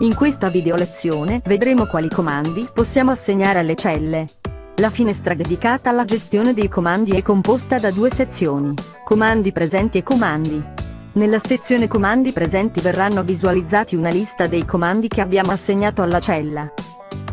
In questa video lezione vedremo quali comandi possiamo assegnare alle celle. La finestra dedicata alla gestione dei comandi è composta da due sezioni: comandi presenti e comandi. Nella sezione comandi presenti verranno visualizzati una lista dei comandi che abbiamo assegnato alla cella.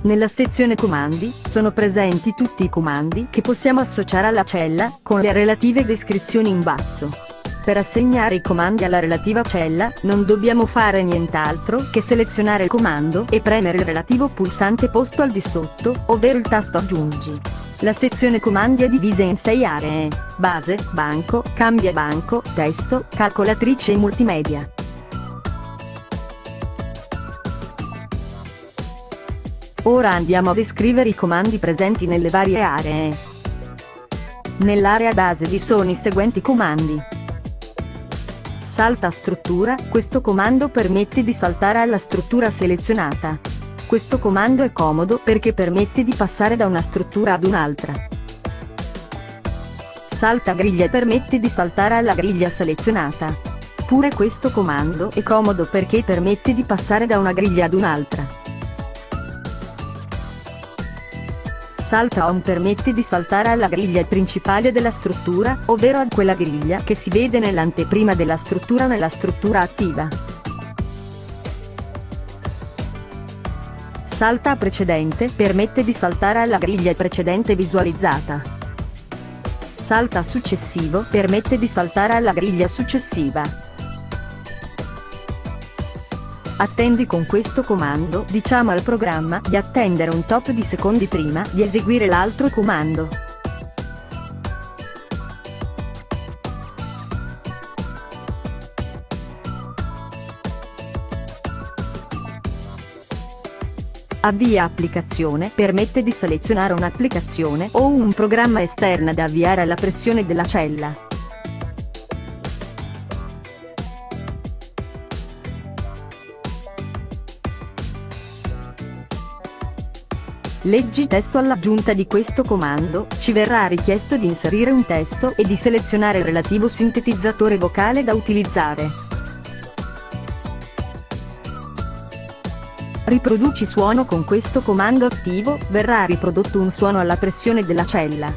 Nella sezione comandi sono presenti tutti i comandi che possiamo associare alla cella, con le relative descrizioni in basso. Per assegnare i comandi alla relativa cella non dobbiamo fare nient'altro che selezionare il comando e premere il relativo pulsante posto al di sotto, ovvero il tasto aggiungi. La sezione comandi è divisa in 6 aree: base, banco, cambia banco, testo, calcolatrice e multimedia. Ora andiamo a descrivere i comandi presenti nelle varie aree. Nell'area base vi sono i seguenti comandi. Salta struttura: questo comando permette di saltare alla struttura selezionata. Questo comando è comodo perché permette di passare da una struttura ad un'altra. Salta griglia: permette di saltare alla griglia selezionata. Pure questo comando è comodo perché permette di passare da una griglia ad un'altra. Salta home: permette di saltare alla griglia principale della struttura, ovvero a quella griglia che si vede nell'anteprima della struttura o nella struttura attiva. Salta precedente: permette di saltare alla griglia precedente visualizzata. Salta successivo: permette di saltare alla griglia successiva. Attendi: con questo comando diciamo al programma di attendere un tot di secondi prima di eseguire l'altro comando. Avvia applicazione: permette di selezionare un'applicazione o un programma esterna da avviare alla pressione della cella. Leggi testo: all'aggiunta di questo comando ci verrà richiesto di inserire un testo e di selezionare il relativo sintetizzatore vocale da utilizzare. Riproduci suono: con questo comando attivo verrà riprodotto un suono alla pressione della cella.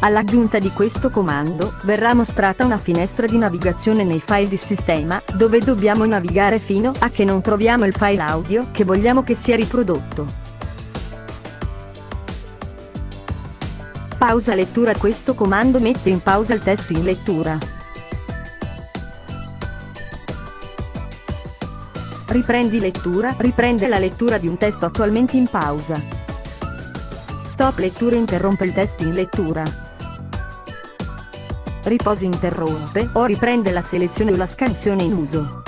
All'aggiunta di questo comando verrà mostrata una finestra di navigazione nei file di sistema, dove dobbiamo navigare fino a che non troviamo il file audio che vogliamo che sia riprodotto. Pausa lettura: questo comando mette in pausa il testo in lettura. Riprendi lettura: riprende la lettura di un testo attualmente in pausa. Stop lettura: interrompe il testo in lettura. Riposo: interrompe o riprende la selezione o la scansione in uso.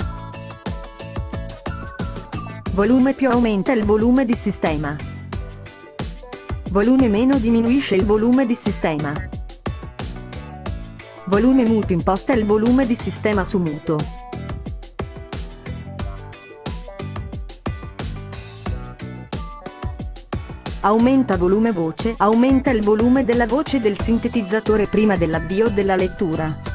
Volume più: aumenta il volume di sistema. Volume meno: diminuisce il volume di sistema. Volume muto: imposta il volume di sistema su muto. Aumenta volume voce: aumenta il volume della voce del sintetizzatore prima dell'avvio della lettura.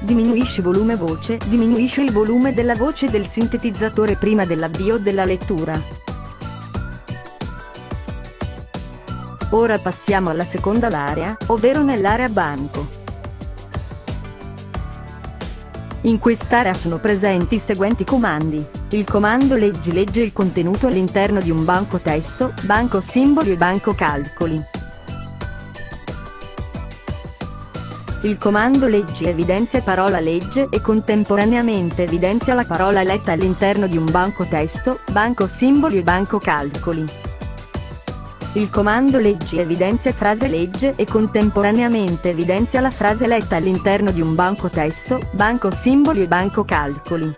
Diminuisci volume voce: diminuisce il volume della voce del sintetizzatore prima dell'avvio della lettura. Ora passiamo alla seconda area, ovvero nell'area banco. In quest'area sono presenti i seguenti comandi: il comando leggi legge il contenuto all'interno di un banco testo, banco simboli e banco calcoli. Il comando leggi evidenzia parola legge e contemporaneamente evidenzia la parola letta all'interno di un banco testo, banco simboli e banco calcoli. Il comando leggi evidenzia frase legge e contemporaneamente evidenzia la frase letta all'interno di un banco testo, banco simboli e banco calcoli.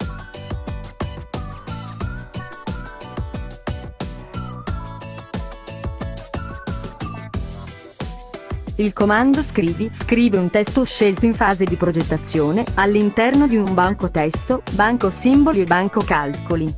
Il comando scrivi scrive un testo scelto in fase di progettazione, all'interno di un banco testo, banco simboli e banco calcoli.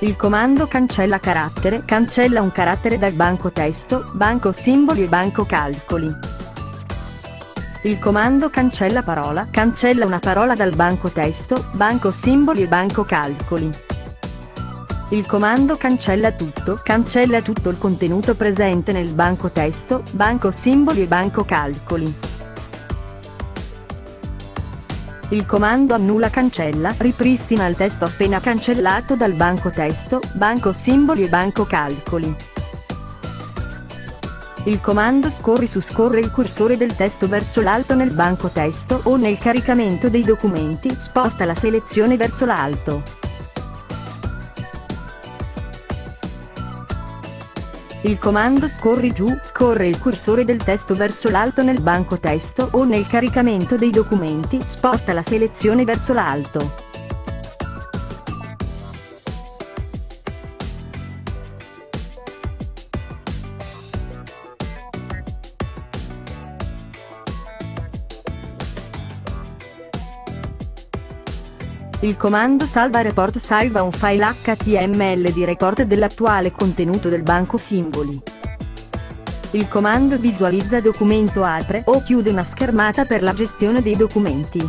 Il comando cancella carattere cancella un carattere dal banco testo, banco simboli e banco calcoli. Il comando cancella parola cancella una parola dal banco testo, banco simboli e banco calcoli. Il comando cancella tutto il contenuto presente nel banco testo, banco simboli e banco calcoli. Il comando annulla cancella ripristina il testo appena cancellato dal banco testo, banco simboli e banco calcoli. Il comando scorri suscorre il cursore del testo verso l'alto nel banco testo o nel caricamento dei documenti, sposta la selezione verso l'alto. Il comando scorri giù scorre il cursore del testo verso l'alto nel banco testo o nel caricamento dei documenti, sposta la selezione verso l'alto. Il comando salva report salva un file HTML di report dell'attuale contenuto del banco simboli. Il comando visualizza documento apre o chiude una schermata per la gestione dei documenti.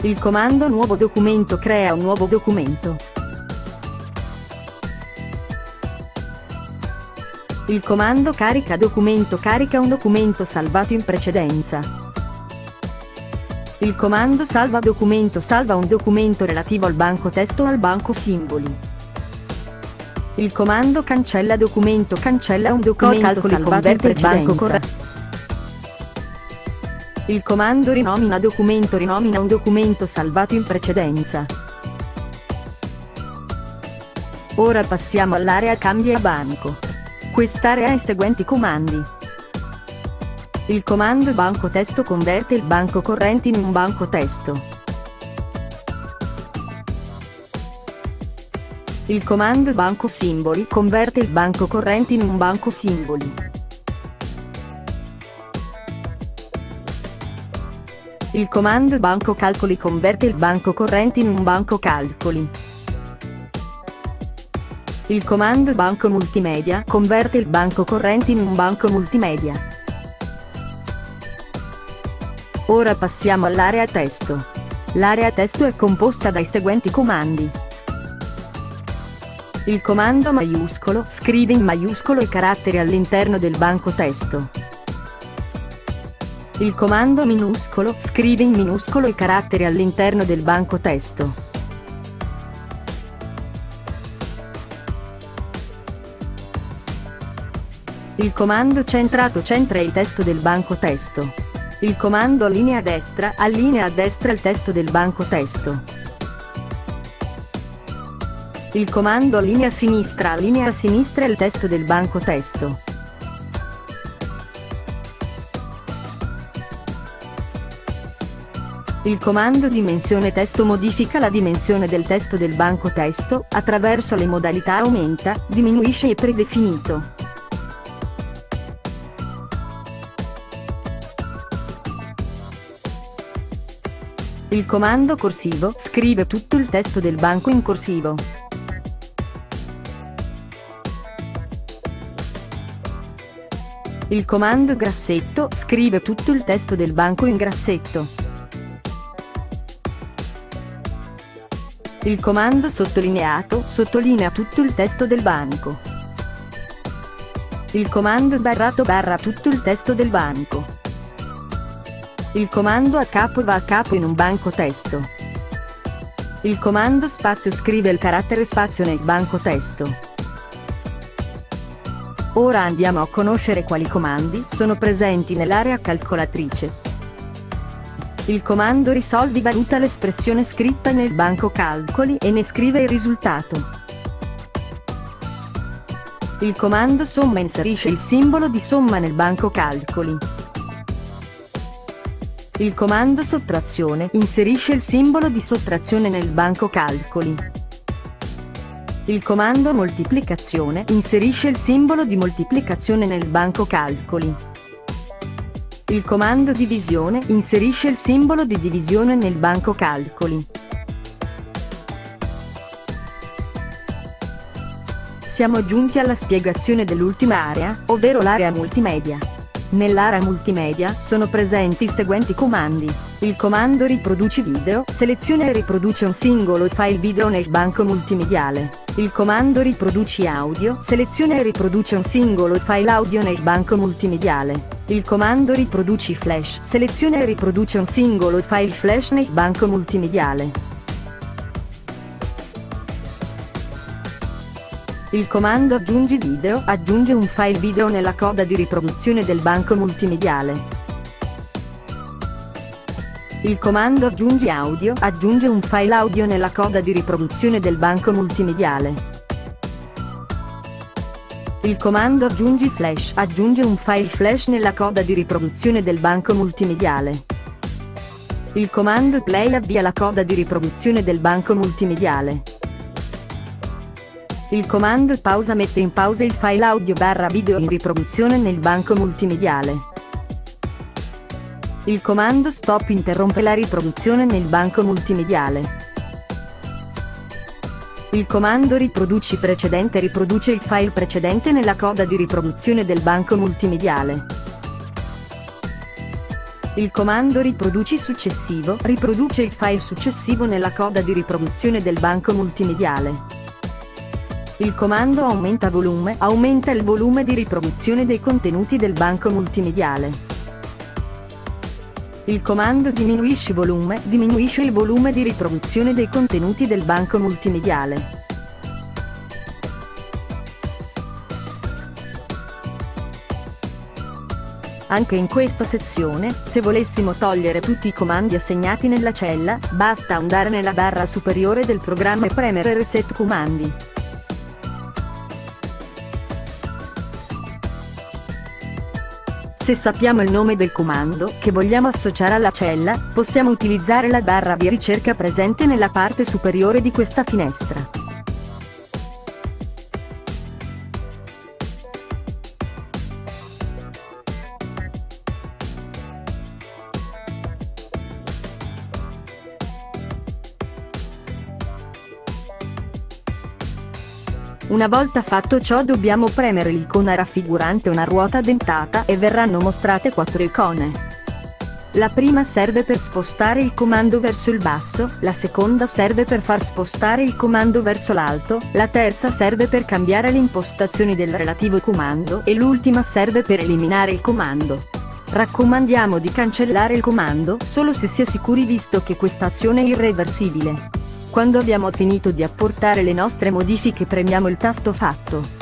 Il comando nuovo documento crea un nuovo documento. Il comando carica documento carica un documento salvato in precedenza. Il comando salva documento salva un documento relativo al banco testo o al banco simboli. Il comando cancella documento cancella un documento salvato in precedenza. Il comando rinomina un documento salvato in precedenza. Ora passiamo all'area cambia banco. Quest'area ha i seguenti comandi. Il comando banco testo converte il banco corrente in un banco testo. Il comando banco simboli converte il banco corrente in un banco simboli. Il comando banco calcoli converte il banco corrente in un banco calcoli. Il comando banco multimedia converte il banco corrente in un banco multimedia. Ora passiamo all'area testo. L'area testo è composta dai seguenti comandi. Il comando maiuscolo scrive in maiuscolo i caratteri all'interno del banco testo. Il comando minuscolo scrive in minuscolo i caratteri all'interno del banco testo. Il comando centrato centra il testo del banco testo. Il comando allinea a destra il testo del banco testo. Il comando allinea a sinistra il testo del banco testo. Il comando dimensione testo modifica la dimensione del testo del banco testo, attraverso le modalità aumenta, diminuisce e predefinito. Il comando corsivo scrive tutto il testo del banco in corsivo. Il comando grassetto scrive tutto il testo del banco in grassetto. Il comando sottolineato sottolinea tutto il testo del banco. Il comando barrato barra tutto il testo del banco. Il comando a capo va a capo in un banco testo. Il comando spazio scrive il carattere spazio nel banco testo. Ora andiamo a conoscere quali comandi sono presenti nell'area calcolatrice. Il comando risolvi valuta l'espressione scritta nel banco calcoli e ne scrive il risultato. Il comando somma inserisce il simbolo di somma nel banco calcoli. Il comando sottrazione inserisce il simbolo di sottrazione nel banco calcoli. Il comando moltiplicazione inserisce il simbolo di moltiplicazione nel banco calcoli. Il comando divisione inserisce il simbolo di divisione nel banco calcoli. Siamo giunti alla spiegazione dell'ultima area, ovvero l'area multimedia. Nell'area multimedia sono presenti i seguenti comandi. Il comando riproduci video seleziona e riproduce un singolo file video nel banco multimediale. Il comando riproduci audio seleziona e riproduce un singolo file audio nel banco multimediale. Il comando riproduci flash seleziona e riproduce un singolo file flash nel banco multimediale. Il comando aggiungi video aggiunge un file video nella coda di riproduzione del banco multimediale. Il comando aggiungi audio aggiunge un file audio nella coda di riproduzione del banco multimediale. Il comando aggiungi flash aggiunge un file flash nella coda di riproduzione del banco multimediale. Il comando play avvia la coda di riproduzione del banco multimediale. Il comando pausa mette in pausa il file audio/video in riproduzione nel banco multimediale. Il comando stop interrompe la riproduzione nel banco multimediale. Il comando riproduci precedente riproduce il file precedente nella coda di riproduzione del banco multimediale. Il comando riproduci successivo riproduce il file successivo nella coda di riproduzione del banco multimediale. Il comando aumenta volume aumenta il volume di riproduzione dei contenuti del banco multimediale. Il comando diminuisci volume diminuisce il volume di riproduzione dei contenuti del banco multimediale. Anche in questa sezione, se volessimo togliere tutti i comandi assegnati nella cella, basta andare nella barra superiore del programma e premere Reset Comandi. Se sappiamo il nome del comando che vogliamo associare alla cella, possiamo utilizzare la barra di ricerca presente nella parte superiore di questa finestra. Una volta fatto ciò dobbiamo premere l'icona raffigurante una ruota dentata e verranno mostrate 4 icone. La prima serve per spostare il comando verso il basso, la seconda serve per far spostare il comando verso l'alto, la terza serve per cambiare le impostazioni del relativo comando e l'ultima serve per eliminare il comando. Raccomandiamo di cancellare il comando solo se si è sicuri visto che questa azione è irreversibile. Quando abbiamo finito di apportare le nostre modifiche, premiamo il tasto Fatto.